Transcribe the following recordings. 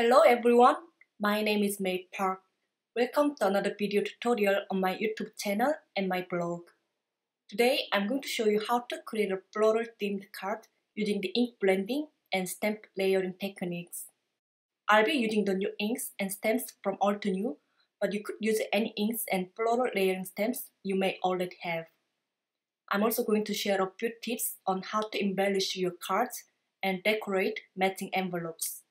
Hello everyone, my name is May Park. Welcome to another video tutorial on my YouTube channel and my blog. Today I'm going to show you how to create a floral themed card using the ink blending and stamp layering techniques. I'll be using the new inks and stamps from Altenew, but you could use any inks and floral layering stamps you may already have. I'm also going to share a few tips on how to embellish your cards and decorate matching envelopes.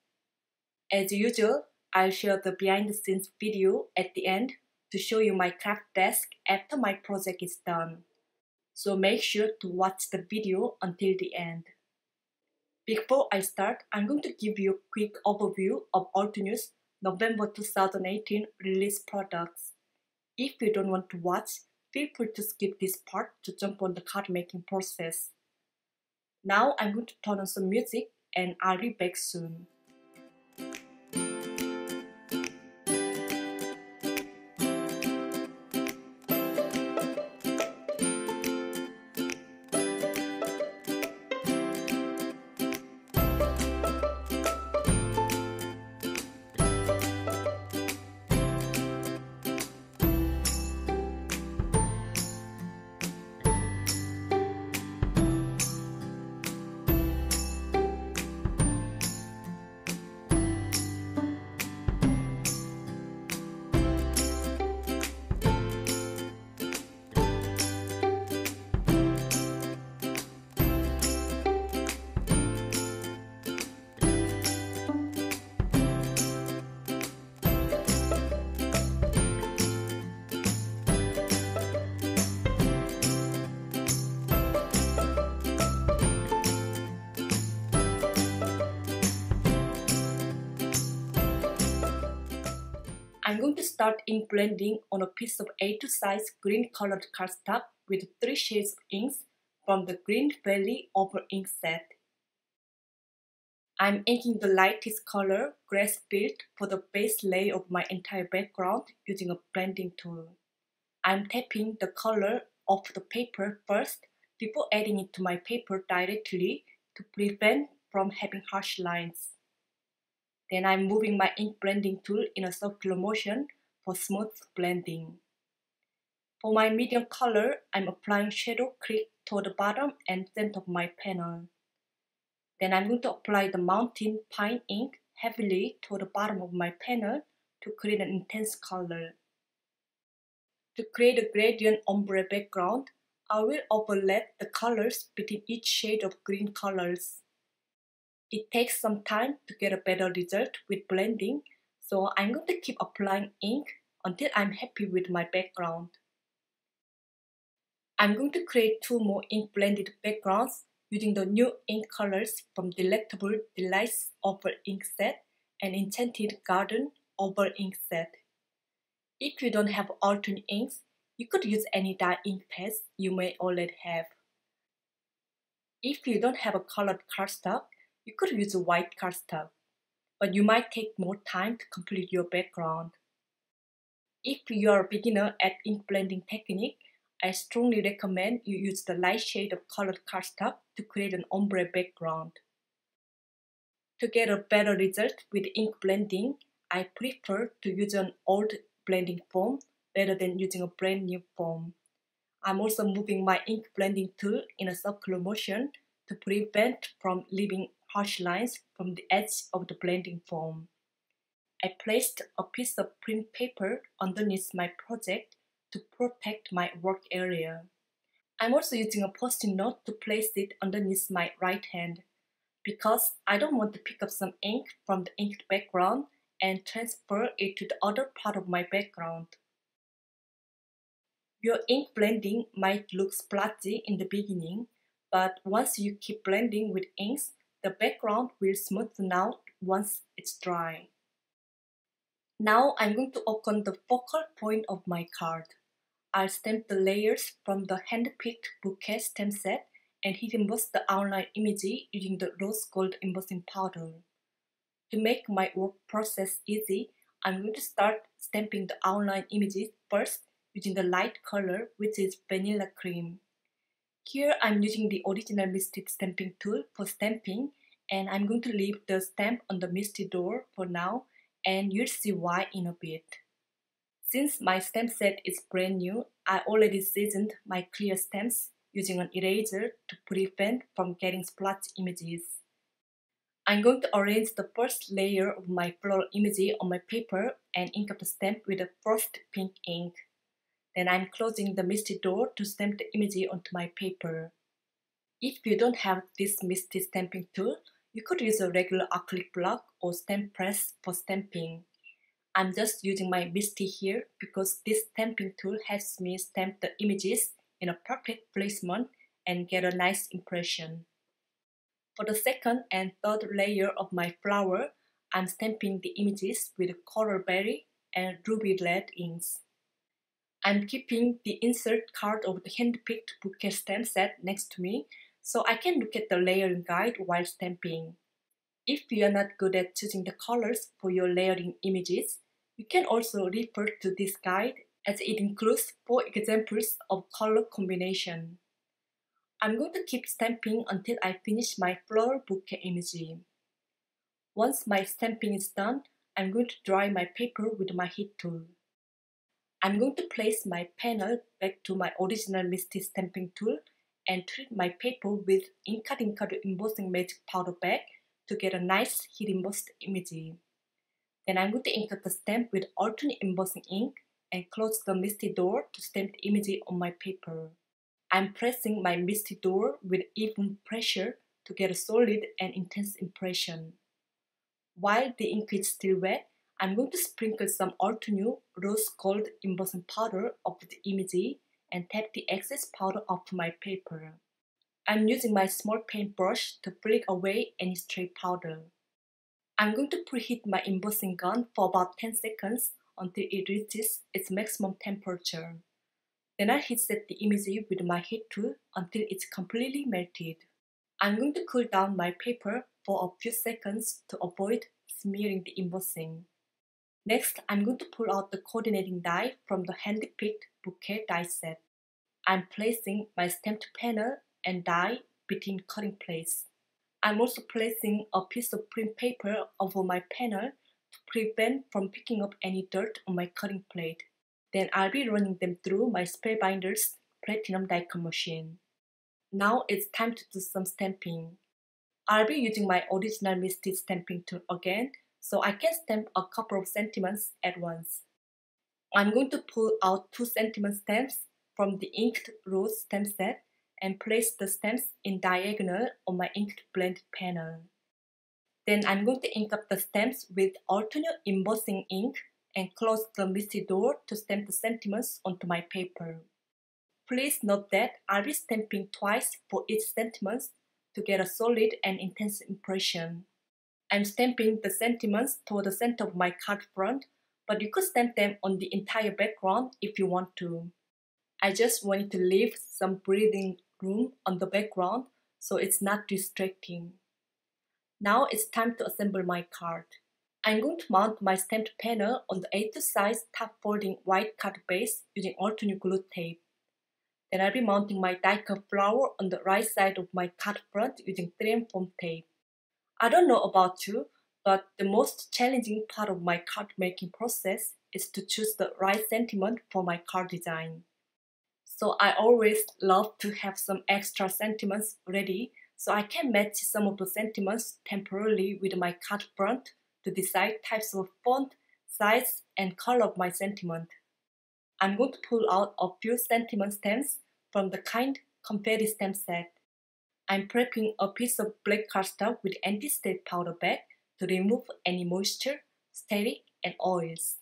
As usual, I'll share the behind-the-scenes video at the end to show you my craft desk after my project is done. So make sure to watch the video until the end. Before I start, I'm going to give you a quick overview of Altenew's November 2018 release products. If you don't want to watch, feel free to skip this part to jump on the card making process. Now I'm going to turn on some music and I'll be back soon. I'm going to start ink blending on a piece of A2 size green colored cardstock with 3 shades of inks from the Green Valley Oval Ink Set. I'm inking the lightest color, grass field, for the base layer of my entire background using a blending tool. I'm tapping the color off the paper first before adding it to my paper directly to prevent from having harsh lines. Then I'm moving my ink blending tool in a circular motion for smooth blending. For my medium color, I'm applying shadow creep toward the bottom and center of my panel. Then I'm going to apply the mountain pine ink heavily toward the bottom of my panel to create an intense color. To create a gradient ombre background, I will overlap the colors between each shade of green colors. It takes some time to get a better result with blending, so I'm going to keep applying ink until I'm happy with my background. I'm going to create 2 more ink blended backgrounds using the new ink colors from Delectable Delights Oval Ink Set and Enchanted Garden Oval Ink Set. If you don't have alternate inks, you could use any dye ink pads you may already have. If you don't have a colored cardstock, you could use a white cardstock, but you might take more time to complete your background. If you are a beginner at ink blending technique, I strongly recommend you use the light shade of colored cardstock to create an ombre background. To get a better result with ink blending, I prefer to use an old blending foam rather than using a brand new foam. I'm also moving my ink blending tool in a circular motion to prevent from leaving harsh lines from the edge of the blending foam. I placed a piece of print paper underneath my project to protect my work area. I'm also using a post-it note to place it underneath my right hand because I don't want to pick up some ink from the inked background and transfer it to the other part of my background. Your ink blending might look splotchy in the beginning, but once you keep blending with inks, the background will smoothen out once it's dry. Now I'm going to open the focal point of my card. I'll stamp the layers from the hand-picked bouquet stamp set and heat emboss the outline imagery using the rose gold embossing powder. To make my work process easy, I'm going to start stamping the outline images first using the light color, which is vanilla cream. Here I'm using the original MISTI stamping tool for stamping and I'm going to leave the stamp on the MISTI door for now, and you'll see why in a bit. Since my stamp set is brand new, I already seasoned my clear stamps using an eraser to prevent from getting splotchy images. I'm going to arrange the first layer of my floral imagery on my paper and ink up the stamp with the first pink ink. Then I'm closing the MISTI door to stamp the imagery onto my paper. If you don't have this MISTI stamping tool, you could use a regular acrylic block or stamp press for stamping. I'm just using my MISTI here because this stamping tool helps me stamp the images in a perfect placement and get a nice impression. For the second and third layer of my flower, I'm stamping the images with coral berry and ruby red inks. I'm keeping the insert card of the hand-picked bouquet stamp set next to me so I can look at the layering guide while stamping. If you are not good at choosing the colors for your layering images, you can also refer to this guide as it includes 4 examples of color combination. I'm going to keep stamping until I finish my floral bouquet imagery. Once my stamping is done, I'm going to dry my paper with my heat tool. I'm going to place my panel back to my original MISTI stamping tool and treat my paper with Inkadinkado embossing magic powder bag to get a nice heat embossed imagery. Then I'm going to ink up the stamp with Altenew embossing ink and close the MISTI door to stamp the imagery on my paper. I'm pressing my MISTI door with even pressure to get a solid and intense impression. While the ink is still wet, I'm going to sprinkle some Altenew rose gold embossing powder over the imagery and tap the excess powder off my paper. I'm using my small paintbrush to flick away any stray powder. I'm going to preheat my embossing gun for about 10 seconds until it reaches its maximum temperature. Then I heat set the imagery with my heat tool until it's completely melted. I'm going to cool down my paper for a few seconds to avoid smearing the embossing. Next, I'm going to pull out the coordinating die from the hand-picked bouquet die set. I'm placing my stamped panel and die between cutting plates. I'm also placing a piece of print paper over my panel to prevent from picking up any dirt on my cutting plate. Then I'll be running them through my Spellbinders Platinum Die Cutting Machine. Now it's time to do some stamping. I'll be using my original MISTI stamping tool again, so I can stamp a couple of sentiments at once. I'm going to pull out 2 sentiment stamps from the Inked Rose stamp set and place the stamps in diagonal on my inked blend panel. Then I'm going to ink up the stamps with Altenew embossing ink and close the MISTI door to stamp the sentiments onto my paper. Please note that I'll be stamping twice for each sentiment to get a solid and intense impression. I'm stamping the sentiments toward the center of my card front, but you could stamp them on the entire background if you want to. I just wanted to leave some breathing room on the background so it's not distracting. Now it's time to assemble my card. I'm going to mount my stamped panel on the A2 size top folding white card base using Altenew glue tape. Then I'll be mounting my die-cut flower on the right side of my card front using 3M foam tape. I don't know about you, but the most challenging part of my card making process is to choose the right sentiment for my card design. So I always love to have some extra sentiments ready so I can match some of the sentiments temporarily with my card front to decide types of font, size, and color of my sentiment. I'm going to pull out a few sentiment stamps from the Kind Confetti stamp set. I'm prepping a piece of black cardstock with anti-static powder bag to remove any moisture, static, and oils.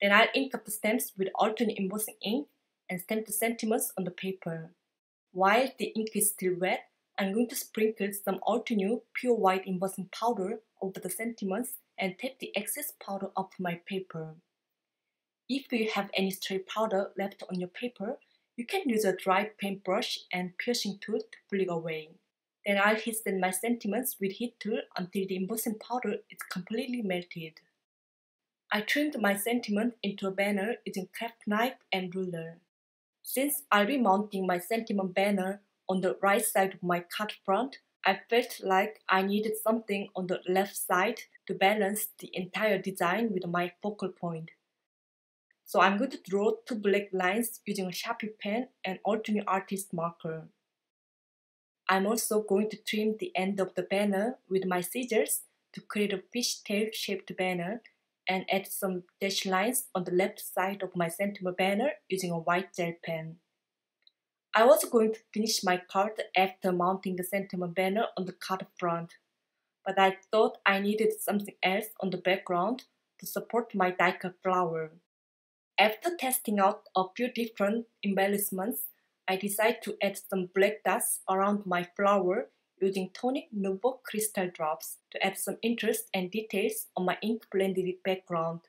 Then I'll ink up the stamps with Altenew embossing ink and stamp the sentiments on the paper. While the ink is still wet, I'm going to sprinkle some Altenew pure white embossing powder over the sentiments and tap the excess powder off my paper. If you have any stray powder left on your paper, you can use a dry paintbrush and piercing tool to flick away. Then I'll heat set my sentiments with heat tool until the embossing powder is completely melted. I trimmed my sentiment into a banner using craft knife and ruler. Since I'll be mounting my sentiment banner on the right side of my card front, I felt like I needed something on the left side to balance the entire design with my focal point. So I'm going to draw two black lines using a Sharpie pen and Altenew Artist marker. I'm also going to trim the end of the banner with my scissors to create a fishtail shaped banner and add some dash lines on the left side of my sentinel banner using a white gel pen. I was going to finish my card after mounting the sentinel banner on the card front, but I thought I needed something else on the background to support my die-cut flower. After testing out a few different embellishments, I decided to add some black dots around my flower using Tonic Nuvo Crystal Drops to add some interest and details on my ink-blended background.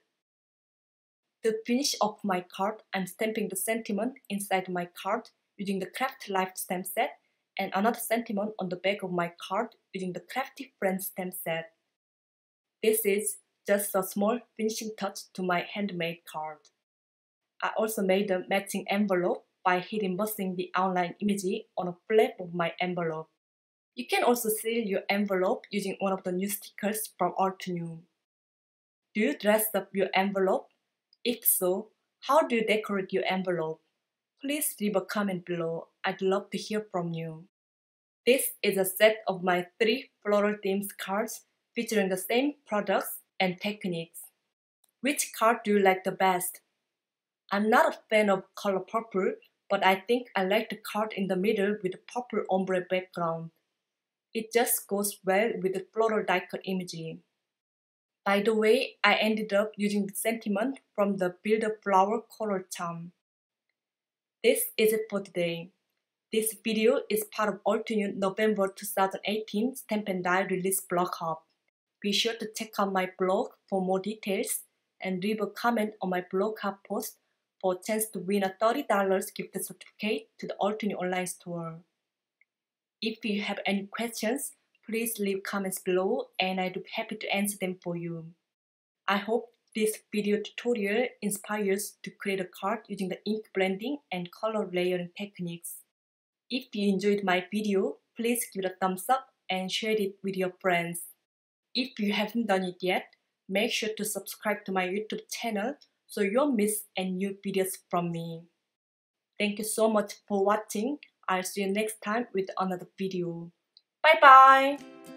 To finish off my card, I'm stamping the sentiment inside my card using the Craft Life stamp set and another sentiment on the back of my card using the Crafty Friends stamp set. This is just a small finishing touch to my handmade card. I also made a matching envelope by heat embossing the outline imagery on a flap of my envelope. You can also seal your envelope using one of the new stickers from Altenew. Do you dress up your envelope? If so, how do you decorate your envelope? Please leave a comment below. I'd love to hear from you. This is a set of my 3 floral themes cards featuring the same products and techniques. Which card do you like the best? I'm not a fan of color purple, but I think I like the card in the middle with a purple ombre background. It just goes well with the floral die-cut imagery. By the way, I ended up using the sentiment from the Build a Flower Color charm. This is it for today. This video is part of Altenew November 2018 Stamp and Die Release Blog Hub. Be sure to check out my blog for more details and leave a comment on my blog hub post for a chance to win a $30 gift certificate to the Altenew online store. If you have any questions, please leave comments below and I'd be happy to answer them for you. I hope this video tutorial inspires you to create a card using the ink blending and color layering techniques. If you enjoyed my video, please give it a thumbs up and share it with your friends. If you haven't done it yet, make sure to subscribe to my YouTube channel so you won't miss any new videos from me. Thank you so much for watching. I'll see you next time with another video. Bye bye!